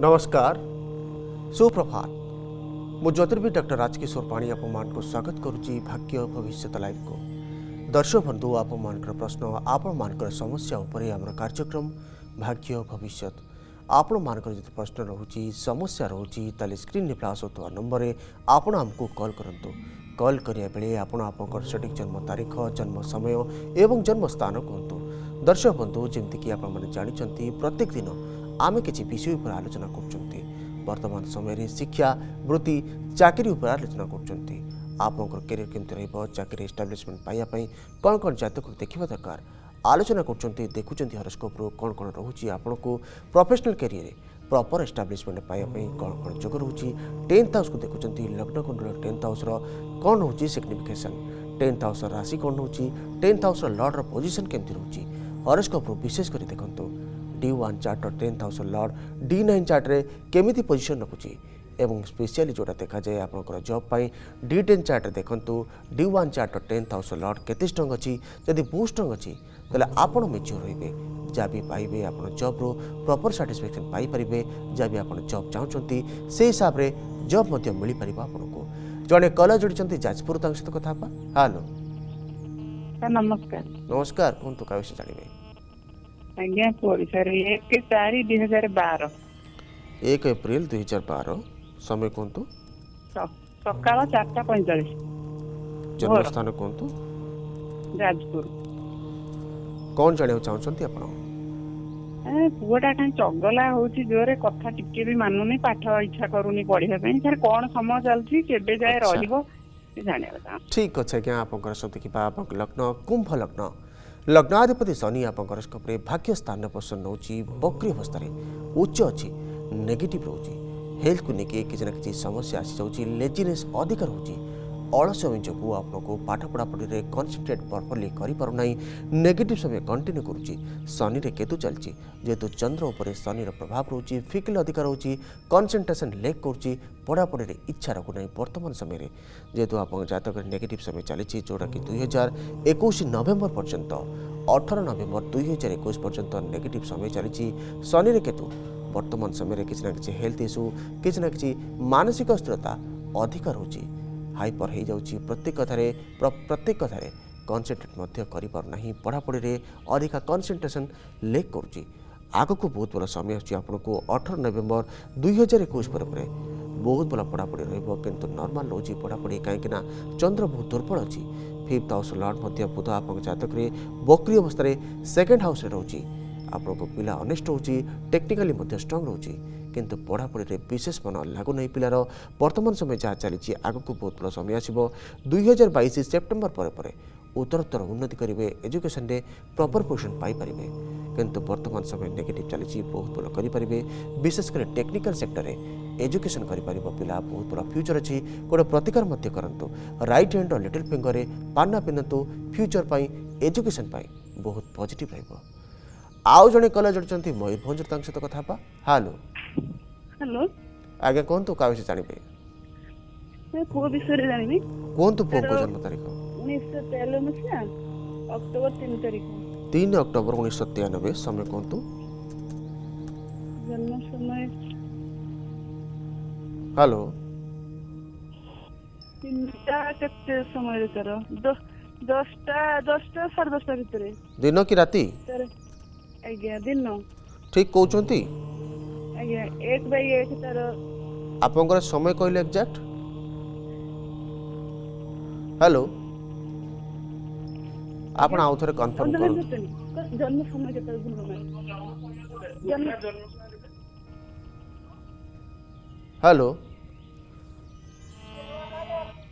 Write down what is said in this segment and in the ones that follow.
नमस्कार, सुप्रभात। मु ज्योतिर्विद डॉक्टर राजकिशोर पाणी आपमान को स्वागत करुच्ची भाग्य भविष्यता लाइव को। दर्शक बंधु, आपमान प्रश्न आपण समस्या उपरे आम कार्यक्रम भाग्य भविष्यत। आपण मान प्रश्न रोचे, समस्या रोचे, ताले स्क्रीन फ्लाश होता नंबर में आपण आमको कॉल करंतु। कॉल करिया बेले आपण आपनकर सटीक जन्म तारीख, जन्म समय एवं जन्म स्थान कहतु। दर्शक बंधु, जमती कि आपने जानी प्रत्येक दिन आमे किसी विषय पर आलोचना करचुंती। वर्तमान समय रे शिक्षा, वृत्ति, चाकरी पर आलोचना करचुंती। आपनकर करियर केमति रहबो, चाकरी एस्टाब्लिशमेंट पाइया पई कोन कोन जातक देखिबा दरकार आलोचना करचुंती। देखुचंती हरोस्कोप रो कोन कोन रहूची आपनको प्रोफेशनल करियर प्रॉपर एस्टाब्लिशमेंट पाइया पई कोन कोन जोग रहूची। 10th हाउस को देखुचंती, लग्न कुंडल 10th हाउस रो कोन होची सिग्निफिकेशन, 10th हाउस राशि कोन होची, 10th हाउस लॉर्ड रो पोजीशन केमति रहूची। हरोस्कोप रो विशेष करी देखंतो। D1 chart 10th house lord, D9 chart रे केमिति पोजीशन रखुची एवं स्पेशली जोटा देखा जाए आपनकर जॉब पाई D10 चार्ट देखंतु। D1 chart 10th house lord केते स्ट्रांग अछि, यदि बहुत स्ट्रांग अछि तले आपण मेच्योर होइबे, जा भी पाइबे आपण जॉब रो प्रॉपर सैटिस्फैक्शन पाई परिबे, जा भी आपण जॉब चाहचंती से हिसाब रे जॉब मध्ये मिलि परिबा आपनको। जने कॉल जोडिचंती जाजपुर तांग सहित कथा बा। हेलो सर, नमस्कार। नमस्कार, कोन तो कावे से जानिबे? आज्ञा सर, 1 अप्रैल 2012। 1 अप्रैल 2012। समय कौन तो? सकाल 4:45। जन्मस्थान कौन तो? राजपुर। कौन जाने चाहते अपना? पुआटा कहीं चगला होची जोरे, कथा टिके भी मानुनी, पाठ इच्छा करूनी पढ़िया पे। सर कौन समय चलती केबे जाय रहबो जाने बता। ठीक अछि क्या आपनकर सब देखिबा। आपन लग्न कुंभ लग्न, लग्नाधिपति शनि आपंकर स्कोप्रे भाग्य स्थान पोषण होची बकरी अवस्था रे, उच्च अछि, नेगेटिव रोची। हेल्थ को लेके किसी ना किसी समस्या आसी जाउची, लेजीनेस अधिक रोची, अलस जो आपको पाठ पढ़ापढ़ी में कनसेंट्रेट प्रॉपर्ली करि पारु नाही, नेगेटिव समय कंटिन्यू करुची। शनि रे केतु चलची, जेतु चंद्र ऊपर शनि रो प्रभाव रोची, फिकल अधिक रोची, कंसंट्रेशन लेक करुची, पढ़ापढ़ी रे इच्छा रखु नाही। वर्तमान समय रे जेतु आपन जातक नेगेटिव समय चलची, जोड़ा कि 2021 नवेम्बर पर्यंत, 18 नवेम्बर 2021 पर्यंत नेगेटिव समय चलची। शनि रे केतु वर्तमान समय रे किसी ना किसी हेल्थ इश्यू, किसी ना किसी मानसिक अस्थिरता अधिक रोची, हाइपर हो जाऊँगी, प्रत्येक कथारे कनसेंट्रेट करना, पढ़ापढ़ी में अधिका कनसेंट्रेशन लेक करुच्ची। आग को बहुत भल समय आपको 18 नवेम्बर 2021 बहुत भल पढ़ापढ़ी रु नर्माल रोचे पढ़ापढ़ी, कहीं चंद्र बहुत दुर्बल अच्छी। 5th हाउस लॉर्ड बुध आप जतक बकरी अवस्था, 2nd हाउस रोचे, आपको पिला अनिष्ट होची, टेक्निकाली स्ट्रंग रोची, किंतु पढ़ापढ़ी में विशेष मन लागू नहीं पिलार। वर्तमान समय जहाँ चली आग को बहुत बड़ा समय आसो। 2022 सेप्टेम्बर पर उत्तरोत्तर उन्नति करेंगे, एजुकेशन में प्रॉपर पोजिशन पाई परिबे, किंतु वर्तमान समय नेगेटिव चली बहुत बड़ा करेंगे, विशेषकर टेक्निकल सेक्टर में एजुकेशन कर पिला बहुत बड़ा फ्यूचर अच्छी। गोटे प्रतिकार करूँ, रईट हैंड और लिटिल फिंगर में पाना पिंधतु, फ्यूचर पर एजुकेशन बहुत पॉजिटिव रहिबो। आउ जने कॉल जोड़चंती मयूरभंज तांग सहित कथा बा। हेलो हेलो आगे कोन तो कावे से जानिबे? मैं को विषय रे जानिबे। कोन तो को जन्म तारीख? 1993 मसिया अक्टूबर 3 तारीख। 3 अक्टूबर 1993। समय कोन तो? जन्म समय हेलो 3टा कते समय रे करो? 10टा 10:30 भितरे। दिन की राती? आज्ञा दिन। ठीक कहू चंती? आज्ञा 1/1 तार। आपनकर समय कहले एग्जैक्ट? हेलो आपण आउ थरे कंफर्म करू। जन्म समय केते गुणो? हेलो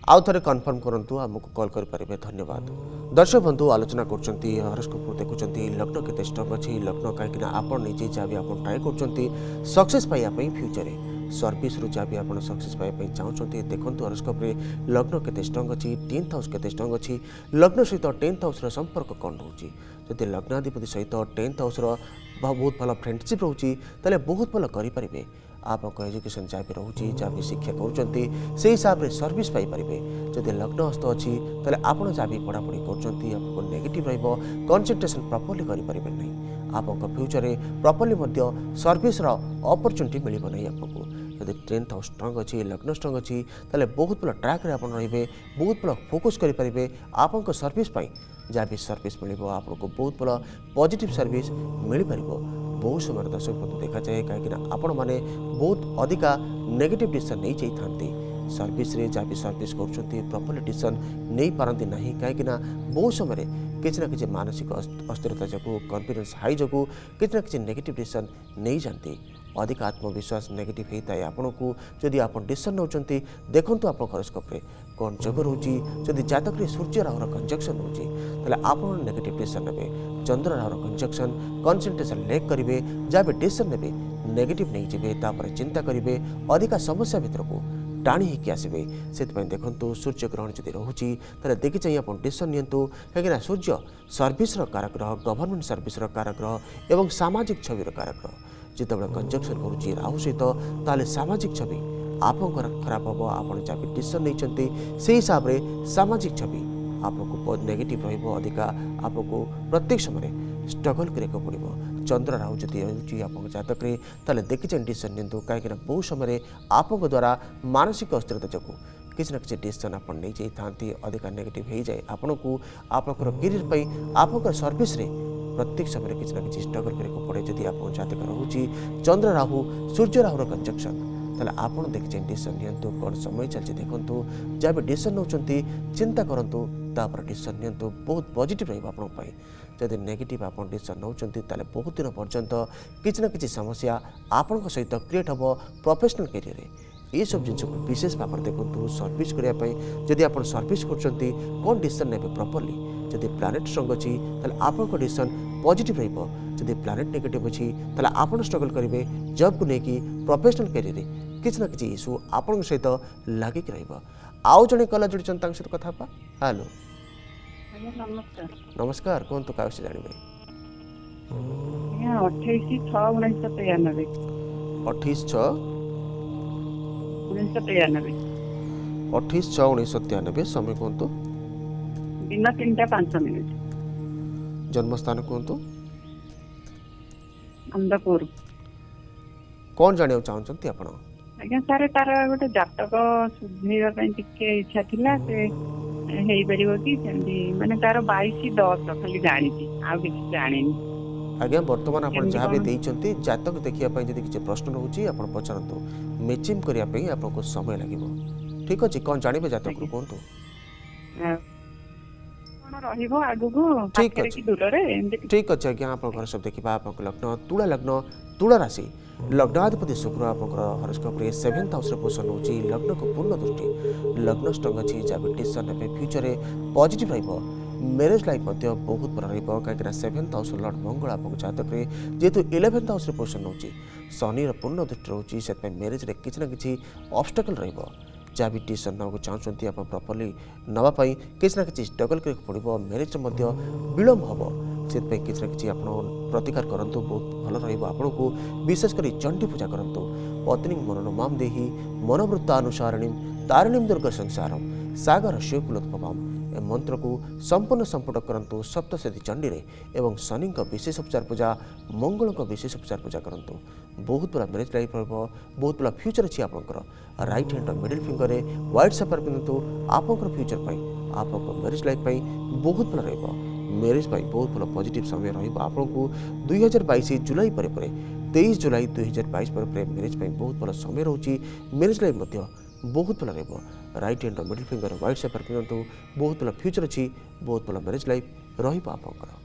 आउ थे कनफर्म करूँ, आमको कॉल करें। धन्यवाद। दर्शक बंधु, आलोचना करते हरोस्कोप देखुं, लग्न के स्ट्रंग अच्छी, लग्न कहीं आपड़ निजे जहाँ भी आप ट्राए कर सक्सेस पाइबापी फ्यूचर सर्विस रु जहाँ भी आप सक्सेस पाइबापी चाहते। देखो हरोस्कोप लग्न के स्ट्रंग अच्छी, 10th हाउस के स्ट्रंग अच्छी, लग्न सहित 10th हाउस संपर्क कौन रोचे? जब लग्नाधिपति सहित 10th हाउस बहुत भल फ्रेंडशिप रोचे, तेल बहुत भल करें। आपको एजुकेशन जहाँ भी रोचे, जहाँ भी शिक्षा करुँच से हिसाब से सर्विस पाइपारे। जब लग्न हस्त अच्छी तेल आप जहाँ भी पढ़ापढ़ी करेगेट रनसेंट्रेसन प्रॉपर्ली करें ना, आपको फ्यूचर में प्रॉपर्ली सर्विस रा अपॉर्चुनिटी मिलना नहीं आपको। यदि टेन्थ हाउस स्ट्रांग अच्छी लग्न स्ट्रांग अच्छी तेल बहुत भल ट्रैक आप रे बहुत भल फोकस करेंगे आपंक सर्विस जहाँ भी सर्विस मिल आपको बहुत भल पॉजिटिव सर्विस मिल पार। बहुत समय दर्शक बंधु देखा जाए कहीं आपण मैंने बहुत अधिका नेगेटिव डिसीजन नहीं जाती सर्विस रे जहाँ भी सर्विस कर प्रॉपर्ली डिसीजन नहीं पारती ना कहीं बहुत समय किसी ना कि मानसिक अस्थिरता जो कॉन्फिडेंस हाई जो किसी ना कि नेगेटिव डिसीजन नहीं जाती अधिक आत्मविश्वास नेगेटिव होता है आपन को जदि आप डिसीजन नौकरी देखूँ आप हरोस्कोप्रे कौन जग रोची जदि जातक सूर्य राहर कंजक्शन होती आप नेगेटिव डिसीजन ने चंद्र राहर कंजक्शन कंसंट्रेशन लैक करेंगे जहाँ भी डिसीजन ने नेगेटिव नहीं जाए चिंता करेंगे अधिका समस्या भितर को टाणी होकर आसवे से देखो सूर्यग्रहण जब रोचे तेल देखी चाहिए आप डिसीजन नियंतु कहीं सूर्य सर्विस कारकग्रह गवर्नमेंट सर्विस कारकग्रह एवं सामाजिक छविर कारकग्रह जितेबाला कंजक्शन करुच्ची राहु सहित ताले सामाजिक छवि आप खराब हम आप जहाँ डिसीजन नहीं से हिसाब से सामाजिक छवि आपको नेगेटिव रधिका आपको प्रत्येक समय स्ट्रगल करने पड़ो। चंद्र राहु जब रोचे आप जातक तेल देखी चाहिए डिसीजन नियंतु कहीं बहुत समय आपको द्वारा मानसिक अस्थिरता जो किसी ना कि डिसीजन आप नहीं जाती अधिका नेगेटिव हो जाए आपको आपंकर कैरियर आप सर्विस प्रत्येक समय किसी ना कि स्ट्रगल करने पड़े। जदि आप जातक रोचे चंद्र राहु सूर्य राहुर कंजक्शन तेल आप देखिए डिसीजन नियंतु कौन समय चलती देखूँ जहाँ भी डिसीजन नौकरी चिंता करूँ तापर डिसीजन नियंतु बहुत पॉजिटिव रही जदि नेगेटिव आप डिसीजन नौकरी तेल बहुत दिन पर्यंत किसी ना कि समस्या आपण सहित क्रिएट हम प्रोफेशनल कैरियर ये सब जिन विशेष भाव में देखूँ सर्विस करने जदि आप सर्विस कर डिसीजन ने प्रॉपर्ली जदि प्लानेट स्ट्रांग अच्छी आपको डिसीजन पॉजिटिव रही प्लानेट नेगेटिव अच्छी आप स्ट्रगल करेंगे जॉब को लेकिन प्रोफेशनल कैरियर किसी ना कि इश्यू आपण सहित लागिक रो जड़े कला जोड़ी सहित कथा हाँ हेलो नमस्कार कहतु क्या जानवे 28/6/1993 समय कहतु दिन 3:05 जन्मस्थान कहतु अंधकोर कौन जानियो चाहंती आपण आज्ञा सारे तार गोटे जातक सुधीर पे टिके इच्छा थिला से हेई परिबो कि सेमदी माने तार 22:10 खाली जानि छी आ किछ जानिनी आज्ञा वर्तमान आपण जहाँ भी देइछंती जातक देखिया पे जदी किछ प्रश्न रहउची आपण पचारंतु मैचिंग करिया पे आपको समय लागिबो ठीक अछि कोन जानिबे जातक रु कोन तो ठीक अच्छे आज्ञा आप सब देखा आप लग्न तुला राशि लग्नाधिपति शुक्र आप हरोस्कोप सेवेन्थ हाउस पोषण हो लग्न को पूर्ण दृष्टि लग्न स्ट्रंग अच्छी जहाँ डिसीजन ने फ्यूचर में पॉजिटिव मैरिज लाइफ बहुत बड़ा रहा कहीं सेवेन्थ हाउस लॉर्ड मंगल आप जातक जेहतु इलेवेन्थ हाउस पोषण हो शनि पूर्ण दृष्टि रोचे से मैरिज रे किसी ना कि ऑब्स्टेकल रहा जहाँ भी डिसीजन नाक चाहते आप प्रॉपर्ली नापी किसी ना कि स्ट्रगल करके पड़ो मैरिज विलम्ब हम से किसी ना कि प्रतिकार करूँ बहुत भल रहा आपन को विशेषकर चंडी पूजा करूँ पत्नी मनोनुमाम देहि मनोवृत्तानुसारिणीम तारिणीम दुर्ग संसारम सागर शिवकुलोद्भवाम ए मंत्र को संपूर्ण संपुट करूँ सप्तशती चंडी एवं शनि विशेष उपचार पूजा मंगल विशेष उपचार पूजा करूँ बहुत बड़ा मैरिज लाइफ बहुत बड़ा फ्यूचर अच्छी आपंकर रईट हैंड मिडिल फिंगर में व्हाइट सफर पिंधु आपंकर फ्यूचर पर मैरिज लाइफ बहुत भल रहा मैरिज बहुत भल पॉजिटिव समय रहा 2022 जुलाई पर 23 जुलाई 2022 पर मैरिज बहुत भल समय रोचे मैरिज लाइफ बहुत भल रहा right hand middle finger white sapphire पिंधु बहुत भल फ्यूचर अच्छी बहुत भल मैरिज लाइफ रहा।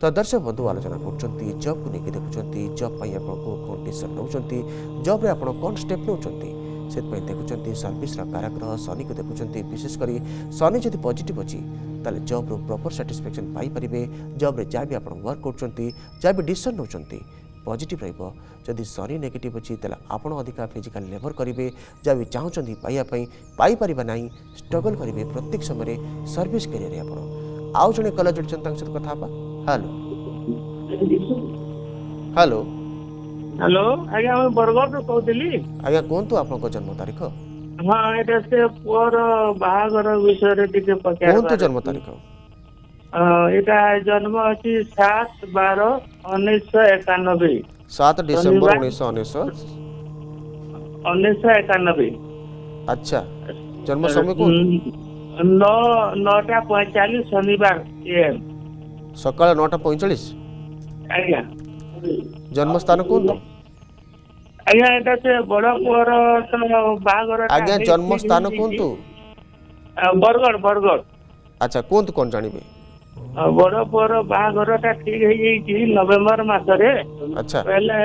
तो दर्शक बंधु आलोचना कर जॉब को लेकिन देखुं जॉब पर आपको कौन डिसीजन नौकरी जॉब आप कौन स्टेप नौकरी से देखुं सर्विस काराग्रह शनि को देखुं विशेषकर शनि जब पॉजिटिव अच्छी तेल जॉब्रु प्रॉपर साटिस्फैक्शन पाइपर जॉब्रे जहाँ भी आप वर्क कर डिसीजन नौकरी पॉजिटिव रही शनि नेगेटिव अच्छी तेल आप अधिका फिजिकल लेबर करेंगे जहाँ भी चाहूँ पाइपर ना स्ट्रगल करेंगे प्रत्येक समय सर्विस कैरियर आप आउ जड़े कला जोड़ी सहित कथा हेलो हेलो हेलो आज्ञा बरगढ़ कहली आज्ञा कहतु आप जन्म तारीख हाँ ये पुअर बाहर विषय जन्म तारीख यहाँ जन्म अच्छी 7/12/1991 7 डिसेम्बर 1991। अच्छा जन्म समय को 9:45 शनिवार सकाल 9:45। आज्ञा जन्म स्थान को आज्ञा एटा से बड़ा पुअर बागर आज्ञा जन्म स्थान कोंतु बरगड़ बरगड़। अच्छा कोंतु कोन जानिबे बड़ा पुअर बागरटा ठीक हे जेकी नवंबर मासरे। अच्छा पहले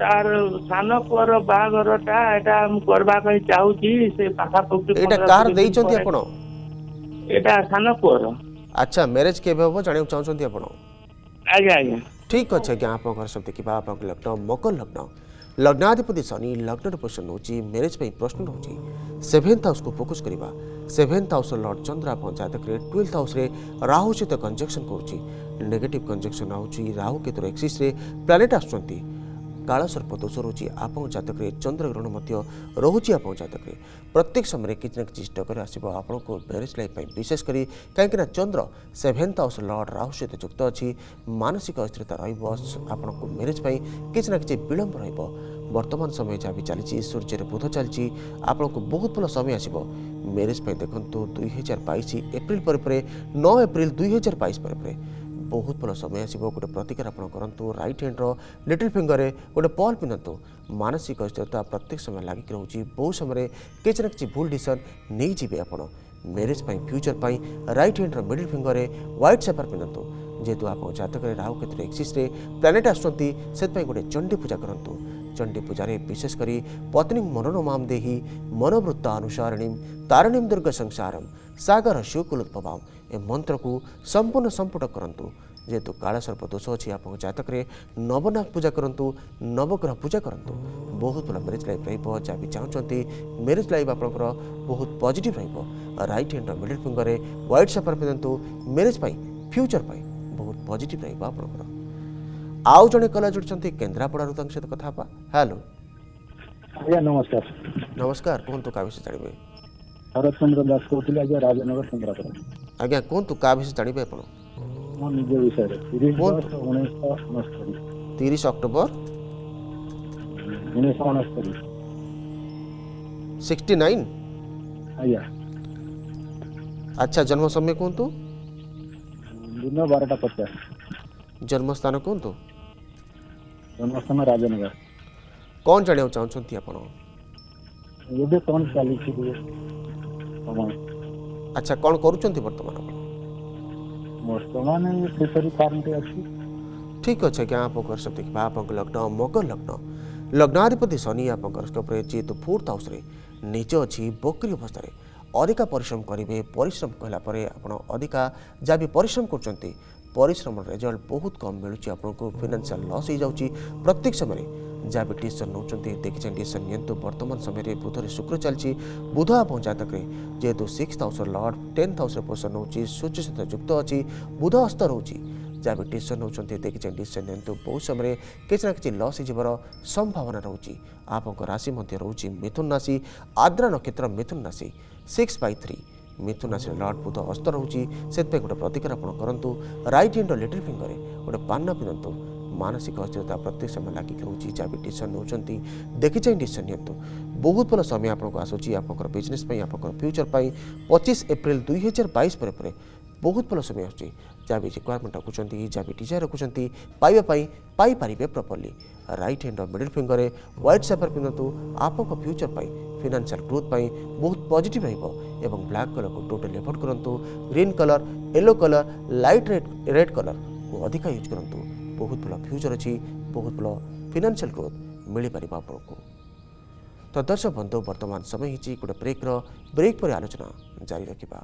तार सानो पुअर बागरटा एटा हम करबा कहि चाहू छी से पाखा पक्की एटा कार देई छथि आपण एटा सानो पुअर। अच्छा मैरिज केबे होबो जानिउ चाहू छथि आपण आज्ञा आज्ञा ठीक अच्छे क्या आप सब देखा आप लग्न मकर लग्न लग्नाधिपति शनि लग्न पोषण होची मैरिज पे प्रश्न होची सेभेन्थ हाउस को फोकस करवा सेभेन्थ हाउस लॉर्ड चंद्र आप जातक ट्वेल्थ हाउस राहु सहित कंजक्शन कर नेगेटिव कंजक्शन राहु केतुर एक्सिस रे प्लानेट आसुंती काल सर्प दोष रोचे आप जतक चंद्रग्रहण रोचे आप जतक प्रत्येक समय किसी ना कि स्टकर आसो आप मैरिज लाइफ विशेषकर कहीं Chandra seventh house lord Rahu सहित युक्त अच्छी मानसिक अस्थिरता रप मैरिज किसी ना कि विलंब वर्तमान समय जहाँ भी चली सूर्य बुध चलती आपण को बहुत भल समय आस मैरिज देखो 2022 एप्रिल पर 9 एप्रिल 2022 पर बहुत भल समय आस गोटे प्रतिकार आप करूँ रईट हैंड्र लिटिल फिंगर गोटे बॉल पिंधतु मानसिक अस्थिरता प्रत्येक समय लागिक रोचे बहुत समय किसी ना कि भूल डिसन नहीं जी आप मैरिज फ्यूचर रईट हैंड्र मिडिल फिंगर व्हाइट सेपर पिंधतु जेहेतु आप जतक राहु क्षेत्र एक्सीस प्लानेट आसुँचे से गोटे चंडी पूजा करूँ चंडी पूजारे विशेषकर पत्नी मनोरमाम देही मनोवृत्ता अनुसारणीम तारणीम दुर्ग संसारम सागर शिवकुलोद्भवाम ए मंत्र को संपूर्ण संपुट करूँ जेहेतु काल सर्प दोष अच्छी आप जतक नवनाथ पूजा करूँ नवग्रह पूजा करूँ बहुत भल मैरिज लाइफ रहा भी चाहते मैरिज लाइफ आप बहुत positive right hand middle finger white sapphire पिंधतु मैरिज फ्यूचर बहुत पॉजिटिव रहा। आउ जड़े कला जोड़ी केन्द्रापड़ा सहित कथा हेलो आज्ञा नमस्कार नमस्कार कहतु क्या विषय जानवे शरद चंद्र दास कहते हैं राजनगर केन्द्रापड़ा आज्ञा कहतु क्या विषय जानवे आप निज विषय 30 अक्टोबर 1969 आज्ञा। अच्छा जन्म समय कहतु दिन 12:50 जन्म स्थान कहतु जन्मस्थान राजनगर कौन जाना चाहते आप कौन चली। अच्छा कौन कर ठीक अच्छे क्या आप सब देखा आप लग्न मकर लग्न लग्नाधिपति शनि आप जेहेतु 4th हाउस निज अच्छी बकरी अवस्था अधिका परिश्रम करेंगे परिश्रम कहलापर आप अधिका जहाँ भी परिश्रम कर परिश्रम रिजल्ट बहुत कम मिलूँ आपको फाइनेंशियल लॉस हो जाऊँगी प्रत्येक समय जहाँ भी डिसीजन नौकरी देखिए डिसीजन नियंतु वर्तमान समय बुधर शुक्र चलती बुध आप जतक जेहेतु 6th house lord 10th house पोषण होती सूर्य सहित युक्त अच्छी बुध अस्त रोचे जहाँ भी डिसीजन नौकरी देखिए डिसीजन नियंतु बहुत समय किसी ना कि लॉस हो संभावना रोचे आपको राशि रोचे मिथुन राशि आर्द्रा नक्षत्र मिथुन राशि 6/3 मिथुन राशि लॉर्ड बुध अस्त रोचे से गोटे प्रतिकार आप करूँ रईट हैंड लिटिल फिंगर गोटे पाना पिंधतु मानसिक अस्थिरता प्रत्येक समय लागिक रोचे जहाँ भी डिसीजन नौकरी देखी चाहिए डिसीजन नियंतु बहुत भल समय आपको आसूँ आप बिजनेस आप फ्यूचर 25 एप्रिल 2022 पर बहुत भल समय आसूँ जहाँ भी रिक्वायरमेंट रखुं जहाँ भी डिजायर रखुंट पाइबारे properly right hand middle finger white sapphire पिंधतु आप फ्यूचर फाइनेंशियल ग्रोथ पाई बहुत पॉजिटिव रहिबो एवं ब्लैक कलर को टोटल एवॉइड करंतु green colour yellow colour light red colour को अधिक यूज करंतु बहुत भल फ्यूचर अच्छी बहुत भल फाइनेंशियल ग्रोथ मिल पार आपको। तो दर्शक बंधु वर्तमान समय होगी गोटे ब्रेक पर आलोचना जारी रखा।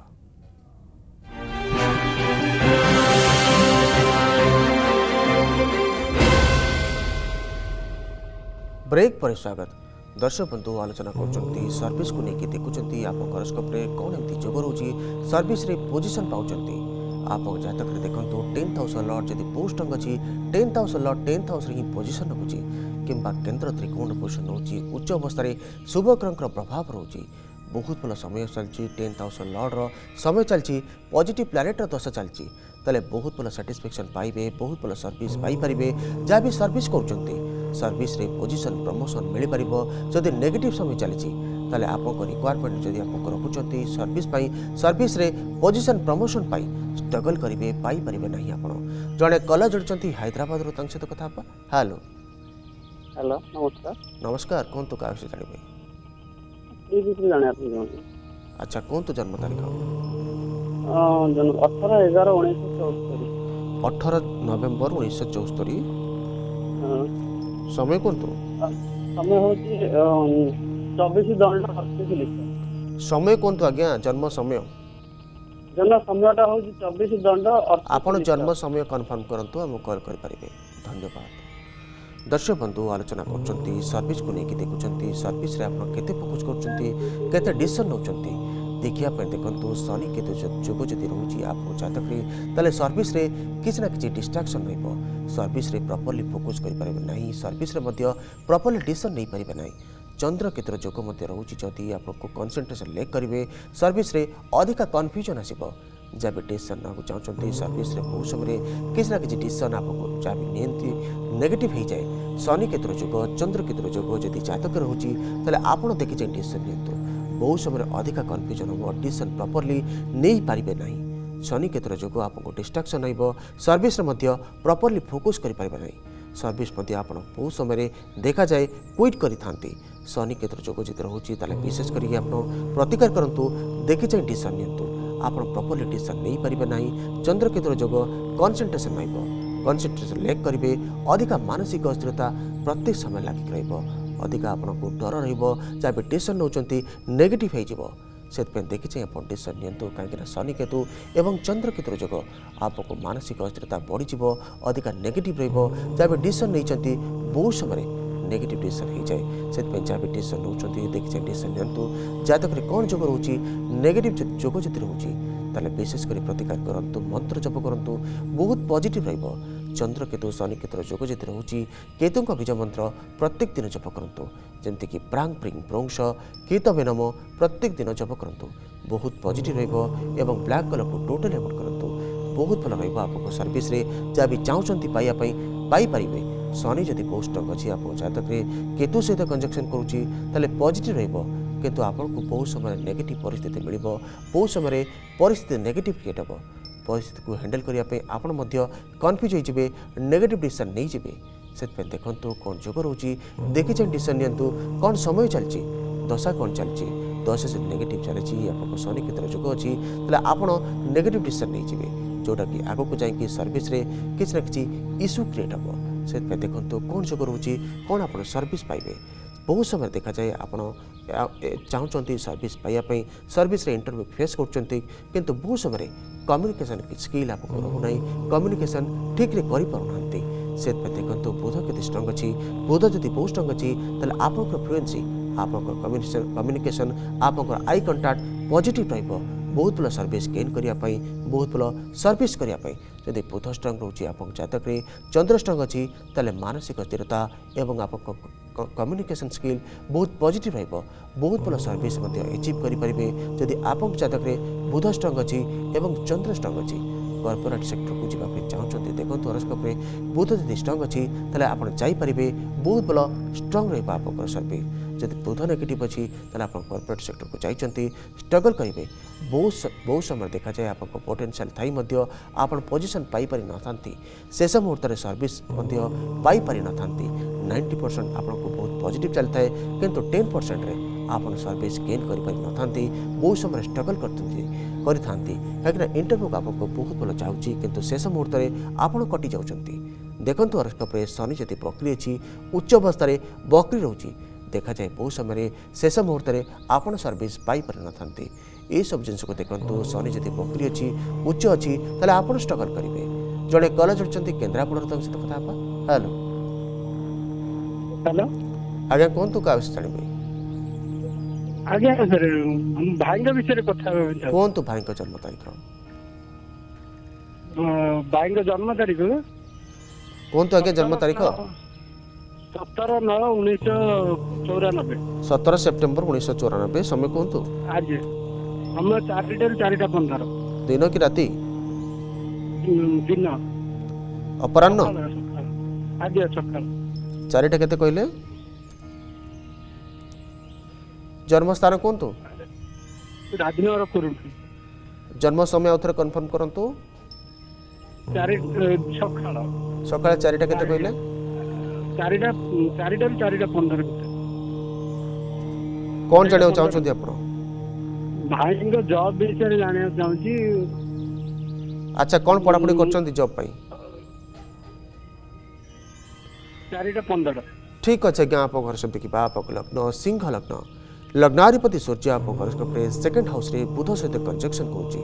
ब्रेक पर स्वागत दर्शक बंधु आलोचना कर सर्विस को लेकिन देखुं आप हॉरोस्कोप्रे कौन एमती जोग रोचे सर्विस पोजिशन पाँच आप जतक देखो 10th हाउस लॉर्ड जब पोस्ट अच्छी 10th house lord 10th house हिं पोजिशन रखुच्छे किंवा केन्द्र त्रिकोण पोजिशन रोचे उच्च अवस्था शुभग्रह प्रभाव रोचे बहुत भल समय चलती 10,000 लॉर्डर समय चलती पॉजिटिव प्लानेटर दशा चलती तेल बहुत भल साटिस्फेक्शन पाइबे बहुत भल सर्विस पाइपे जहाँ भी सर्विस कर सर्विस पोजिशन प्रमोशन मिल पार जदि नेगेटिव समय चलती तेल आपको रिक्वायरमेंट जब आप रखुंट service service position promotion struggle करेंगे पाइपर ना आप जड़े कलर जोड़ी हैदराबाद सहित कथा हेलो हेलो नमस्कार नमस्कार कौन तो क्या विषय जानवे अच्छा कौन तो जन्म तारीख 18 नवंबर 1974 समय कौन तो समय कौन तो आज्ञा जन्म समय आपण जन्म समय कन्फर्म करंतु हम कॉल कर पारिबे धन्यवाद दर्शक बंधु आलोचना कर सर्विस को लेकिन देखुं सर्विस केते फोकस करते डिसीजन नौकरी देखा देखो शनि केतु जोग जदि रही आप जातकरी तेल सर्विस किसी ना कि डिस्ट्राक्शन सर्विस प्रॉपर्ली फोकस करें ना सर्विस प्रॉपर्ली डिसीजन नहीं पारे ना चंद्र केतुर जोग रोचे जदि आपको कंसंट्रेशन लेक करेंगे सर्विस अधिका कन्फ्यूजन आसब जब डिसीजन ना चाहते सर्विस बहुत समय किसी ना कि डिसीजन आपको जहाँ भी नि नेगेटिव हो जाए शनि केतुर जोग चंद्र केतुर जोग जब जातक रोचे तेल आप देखी डिसीजन नि बहुत समय अधिका कन्फ्यूजन हम डिसीजन प्रॉपर्ली नहीं पारे ना शनि केतुर जोग आपको डिस्ट्राक्शन हो सर्विस प्रॉपर्ली फोकस करें ना सर्विस आप बहुत समय देखा जाए क्विट करि थांती शनि केतुर जोग जब रोचे तेल विशेष कर प्रतिकार करूँ देखी चाहे डिसीजन नि आप प्रॉपर्ली डिसीजन नहीं पारे ना चंद्र केतुर जोग कंसंट्रेशन कंसंट्रेशन लैक करेंगे अधिका मानसिक अस्थिरता प्रत्येक समय लागिक रधिका आपको डर रहा भी डिसीजन नौकरी नेगेटिव हो से देखी चाहिए आप डिसीजन नियंतु कहीं शनि केतु एवं चंद्र केतुर जोग आपको मानसिक अस्थिरता बढ़ीज अधिका नेगेटिव रहा भी डिसीजन नहीं बहुत समय नेगेटिव डिसीजन हो जाए से जहाँ भी डिसीजन नौकरी देखी चाहिए डिसीजन नियंतु जातक कौन जोग रोचे नेगेटिव जोग जो रोचे तेल विशेषकर प्रतिकार करूँ मंत्र जप करूँ बहुत पॉजिटिव रहा चंद्र केतु शनि केतुर जोग जो रोचे केतु बीज मंत्र प्रत्येक दिन जप करूँ जमती कि प्रांग प्रिंग प्रौंश कीत विनम प्रत्येक दिन जप करूँ बहुत पॉजिटिव एवं ब्लैक कलर को टोटल एवोड करूँ बहुत भल रहा आपको सर्विस जहाँ भी चाहते पाइपे शनि जदि बहुत स्ट्रंग अच्छी आप जातक केतु सहित कंजक्शन करुँचे पॉजिटिव र किंतु आपको बहुत समय नेगेटिव परिस्थिति मिल बहुत समय परिस्थिति नेगेटिव क्रिएट हो परिस्थिति को हैंडल करने आप कन्फ्यूज होते नेगेटिव डिसीजन नहीं जी से देखो कौन जोग रोचे देखी चाहिए डिसीजन नियंतु कौन समय चलती दशा कौन चलती दशा से नेगेटिव चलती आपको शनि केतुर जोग अच्छी तेल आप नेगेटिव डिसीजन नहीं जी जोटा कि आगक जाकि सर्विस किसी ना कि इश्यू क्रिएट हो से देखो कौन जोग रोचे कौन आप सर्विस पाइबे बहुत समय देखा जाए आप चाहते सर्विस पाइबापी सर्विस इंटरव्यू फेस करते किंतु बहुत समय कम्युनिकेशन स्किल आपको रहूना कम्युनिकेशन ठीक रे करना से देखो बुध केत स्ट्रंग अच्छी बुध जदि बहुत स्ट्रंग अच्छी तेल आप फ्लुएंसी आप कम्युनिकेशन आप आई कंटाक्ट पॉजिटिव रहा बहुत भल सर्विस गेन करने बहुत भल सर्विस करने जब बुध स्ट्रंग रोचे आप जातक चंद्र स्ट्रंग अच्छी तेल मानसिक स्थिरता एवं आप कम्युनिकेशन स्किल बहुत पॉजिटिव रहा बहुत भल सर्विस एचिव करेंगे जदि आप जातक बुध स्ट्रंग अच्छी एवं चंद्र स्ट्रंग अच्छी कॉर्पोरेट सेक्टर को जीवाई चाहते देखो हरस्कोप बुध जब स्ट्रंग अच्छी तेल आप जापरेंगे बहुत भल स्ट्रंग रहा सर्विस जब बुध नेगेटिव अच्छी तेल आप कॉर्पोरेट सेक्टर को जाइए स्ट्रगल करेंगे बहुत समय देखा जाए आप पोटेंशियल थी आप पोजिशन पाइपर न था शेष मुहूर्त में सर्विस पाइपर न था 90% आपको बहुत पॉजिटिव चलता है किंतु 10% आप सर्विस गेन करते बहुत समय स्ट्रगल करते इंटरव्यू आपको बहुत भल जाऊँगी किंतु शेष मुहूर्त में आप कटि जाऊँगी देखो हरस्कोप शनि जति बकरी अच्छी उच्च अवस्था बकरी रोचे देखा जाए बहुत समय शेष मुहूर्त में आप सर्विस पाइपर न था ये सब जिनस को देखो शनि जति बकरी अच्छी उच्च अच्छी तेल आप स्ट्रगल करेंगे जड़े कल जोड़ी केन्द्रापड़ा सहित कथा हेलो हेलो आज्ञा कहतु क्या विषय जानवे आज्ञा सर भाई विषय कथा कहतु भाई जन्म तारीख भाई जन्म तारीख कहतु आज्ञा जन्म तारीख 17 सेप्टेम्बर 1994 समय कहतु हम 4 टा 4:15 दिन कि राति दिन अपराह्न आज सकाळ 4टा केते कहले जन्म स्थान कहतु जन्म समय आउथरे कंफर्म करंतु सकाळ 4टा केते कहले 4टा 4:15 कोन जाने चाहू छथि आपण भाई को जॉब विषय जाने चाहू छी। अच्छा कोन पढा पढी करछन जॉब पाई 4:15 ठीक अच्छे क्या आप घर से देखा आप लग्न सिंह लग्न लग्नाधिपति सूर्य आप घर के सेकेंड हाउस रे बुध सहित कंजक्शन होची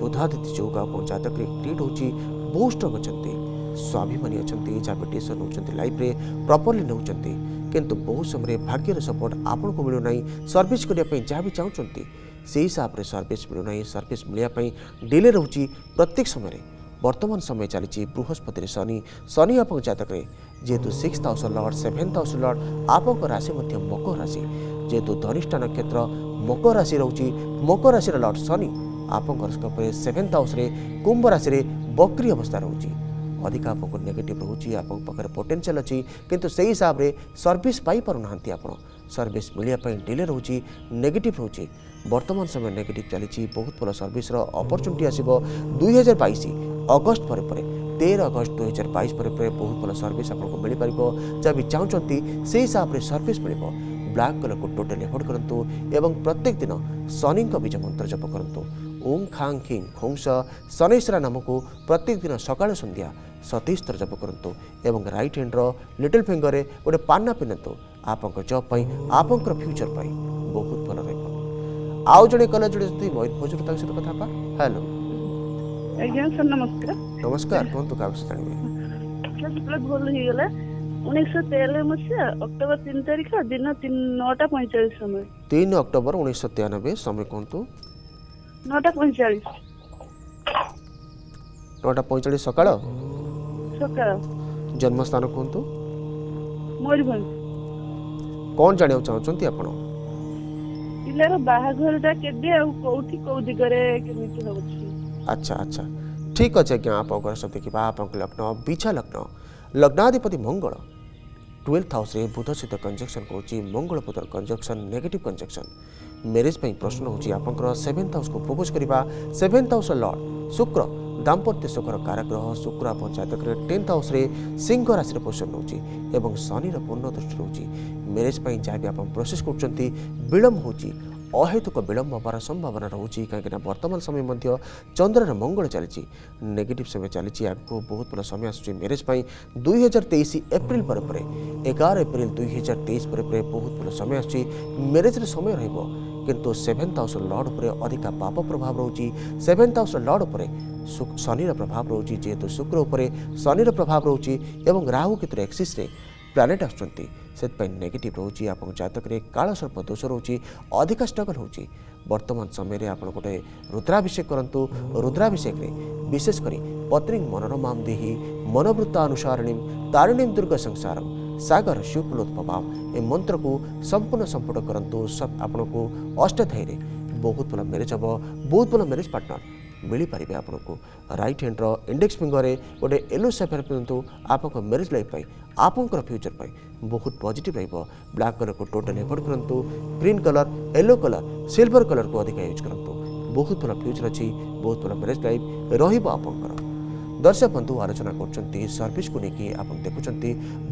बुधादित्य जो आप जातक क्रिएट होची बूस्ट होचंती स्वाभिमानी अछंती जैपेटेशन होचंती लाइफ रे प्रॉपर्ली नउचंती किंतु बहुत समय भाग्यर सपोर्ट आपन को मिलु नाही सर्विस करिया पई जा भी चाहउचंती से हिसाब रे सर्विस मिलु नाही सर्विस मिलिया पई डिले रहउची प्रत्येक समय रे वर्तमान समय चली बृहस्पति शनि शनि आप जातक जेहेतु 6th house Lord 7th house lord आप राशि मकर राशि जेहेतु धनिष्ठा नक्षत्र मकर राशि रोचे मकर राशि लॉर्ड शनि आप 7th हाउस कुंभ राशि में बक्री अवस्था रोचे अधिक आपको नेगेटिव रोचे आप पोटेंशियल अच्छी किंतु से हिसाब से सर्विस पाई पारना आप सर्विस मिलने डिले रोचे नेगेटिव रोचे वर्तमान समय नेगेटिव चली बहुत भल सर्विस अपॉर्चुनिटी आसो 2022 अगस्त पर 13 अगस्त 2022 पर बहुत भल सर्विस आपको मिल पार जहाँ भी चाहती से हिसाब से सर्विस मिल ब्लैक कलर को टोटल एवोड करूँ एवं प्रत्येक दिन शनि बीज मंत्र जप करूँ ओं खांग खिंग खोंस शनैश्वरा नाम को प्रत्येक दिन सका संध्या 27 थर जप करूँ एवं रईट हैंड्र लिटिल फिंगर में गोटे पाना पिंधतु आप जॉब आप फ्यूचर पर बहुत भल रहा आउ जड़े कॉलेज जुड़े मयूरभोज सहित कथा हेलो आज्ञा सर नमस्कार नमस्कार कोन तो का विषय जानिबे क्या प्लस बोल ही गेला 1993 मसिया अक्टूबर 3 तारिख दिन 9:45 समय 3 अक्टूबर 1993 समय कोन तो 9:45 सकाळ सकाळ जन्म स्थान कोन तो मयूरभोज कोन जानियो चाहछंती आपण इलेर बाहाघरटा केदे आ कोठी को दिगरे केमिति होछि। अच्छा अच्छा ठीक अछि क्या आप अगर सब देखिबा आपन लग्न बिछा लग्न लग्नाधिपति मंगल 12th हाउस रे बुध सहित कंजक्शन होछि मंगल पुत्र कंजक्शन नेगेटिव कंजक्शन मैरिज पई प्रश्न होछि आपन 7th हाउस को प्रपोज करबा 7th हाउस लॉर्ड शुक्र दाम्पत्य सुखर कारक ग्रह शुक्र पंचायत 10th हाउस रे सिंह राशि रे पोषण होछि एवं शनि रे पूर्ण दृष्टि होछि मैरिज पई जहाँ भी आप प्रोसेस करछंती विलंब होछि अहेतुक विलंब होवार संभावना रोचे कहीं वर्तमान समय मध्य चंद्रर मंगल चली नेगेटिव समय चली आपको बहुत भल समय आस मैरिज पई 2023 एप्रिल पर 11 एप्रिल 2023 पर बहुत भल समय आस मैरिज समय रहिबो किंतु 7th हाउस लॉर्ड पर अधिक पाप प्रभाव रोचे 7th हाउस लॉर्ड पर शनि प्रभाव रोचे जेहेतु शुक्र पर शनि प्रभाव रोचे और राहु केतु एक्सिस रे प्लानेट आसपाई नेगेटिव रोचे आप जातक काल सर्प दोष रोचे अधिक स्ट्रगल होची वर्तमान समय आप गोटे रुद्राभिषेक करूँ रुद्राभिषेक में विशेषकर पत्नी मनोरमा देहि मनोवृत्ता अनुसारिणी तारिणीम दुर्ग संसार सागर शिवपुलोत्पवाम ए मंत्र को संपूर्ण संपुट करूँ सब आपन को अष्टाध्यायी बहुत भल मैरिज हम बहुत भल मैरिज पार्टनर मिल पारे आपको रईट हैंड्र इंडेक्स फिंगर में गोटे येलो सेफर पिंधु आप मैरिज लाइफ आपंकर फ्यूचर पर बहुत पॉजिटिव रहा ब्लैक कलर को टोटल एवोड करूँ green colour yellow colour silver colour को अधिक यूज करूँ बहुत भल फ्यूचर अच्छी बहुत भल मैरिज लाइफ रहा दर्शक बंधु आलोचना कर सर्विस को लेकिन आप देखुंत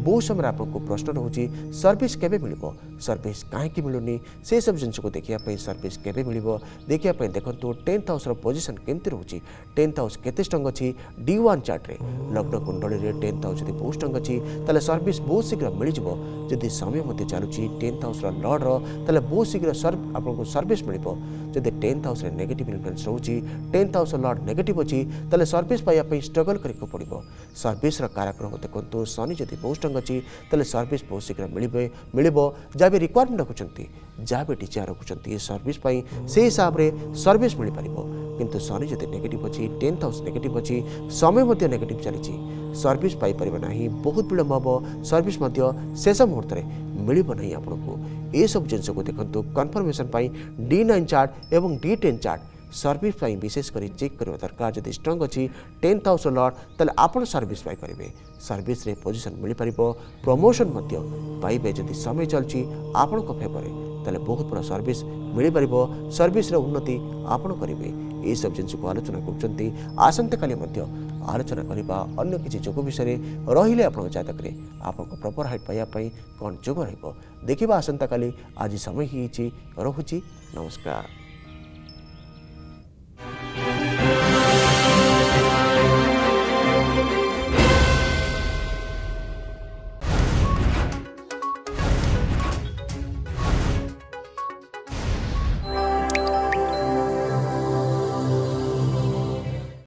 बहुत समय आपको प्रश्न रोचे सर्विस केबे मिलिबो सर्विस काहेकि मिलुनी से सब जिनस को देखिए सर्विस केबे मिलिबो देखिए देखो 10th हाउस पोजिशन केमती रोचे 10th हाउस केते स्ट्रॉन्ग अच्छी D1 चार्ट रे लग्न कुंडली रे 10th हाउस यदि बहुत स्ट्रॉन्ग अच्छी ताले सर्विस बहुत शीघ्र मिल जिवो जदि समय मते चालू 10th हाउस लॉर्ड रो ताले बहुत शीघ्र आपको सर्विस मिलिबो जब 10,000 नेगेटिव इन्फ्लुएंस रोचे 10,000 लॉट नेगेटिव अच्छी तेल सर्विस पाइबापी स्ट्रगल करके पड़ो। सर्विस काराक्रम देखो शनि जब बहुत स्ट्रंग अच्छी तेल सर्विस बहुत शीघ्र मिले जहाँ भी रिक्वायरमेंट रखुंट जहाँ भी डिजायर रखुंट सर्विस से हिसाब से सर्विस मिल पार कितु शनि जब नेगेटिव अच्छी 10,000 नेगेटिव अच्छी समय नेगेटिव चली सर्विस पाइपर ना बहुत विलम्ब हम सर्विस शेष मुहूर्त में मिल ना आपको ये सब जिनस को देखो कन्फर्मेशन पाई D9 चार्ट एवं D10 चार्ट सर्विस विशेषकर चेक करने दरकार जब स्ट्रंग अच्छी 10,000 लॉट तेल आप सर्विस पाइपर सर्विस रे पोजिशन मिल पार प्रमोशन पाइबे जब समय चलती आपण फेवर तेल बहुत बड़ा सर्विस मिल पार सर्विस उन्नति आपण करेंगे। ये सब जिनस को आलोचना कर आसंता काली आलोचना करवा अन्य किसी जोग विषय रहिले आपन जातक रे आपन प्रॉपर हाइट पाइबापी कौन जोग रहिबो देखिबा आसंता काली। आज समय ही रहुची नमस्कार।